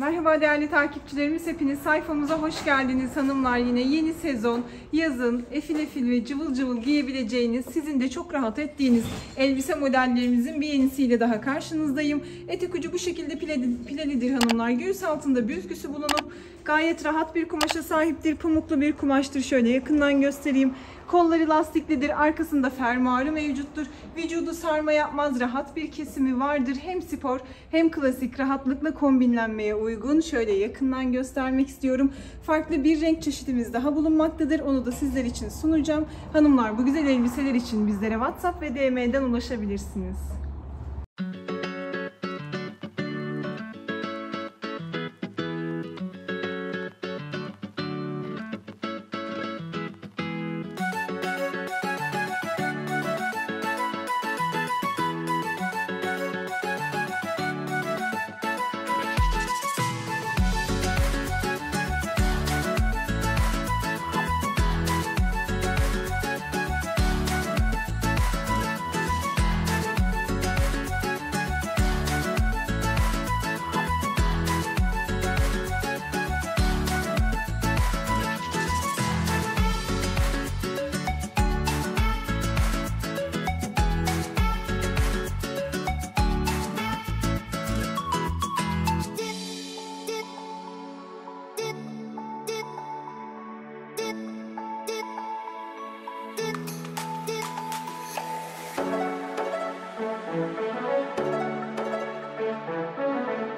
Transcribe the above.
Merhaba değerli takipçilerimiz, hepiniz sayfamıza hoş geldiniz hanımlar. Yine yeni sezon, yazın efil efil ve cıvıl cıvıl giyebileceğiniz, sizin de çok rahat ettiğiniz elbise modellerimizin bir yenisiyle daha karşınızdayım. Etek ucu bu şekilde pilelidir hanımlar. Göğüs altında büzgüsü bulunup gayet rahat bir kumaşa sahiptir. Pamuklu bir kumaştır. Şöyle yakından göstereyim. Kolları lastiklidir. Arkasında fermuarı mevcuttur. Vücudu sarma yapmaz. Rahat bir kesimi vardır. Hem spor hem klasik rahatlıkla kombinlenmeye uygun. Şöyle yakından göstermek istiyorum. Farklı bir renk çeşitimiz daha bulunmaktadır. Onu da sizler için sunacağım. Hanımlar, bu güzel elbiseler için bizlere WhatsApp ve DM'den ulaşabilirsiniz.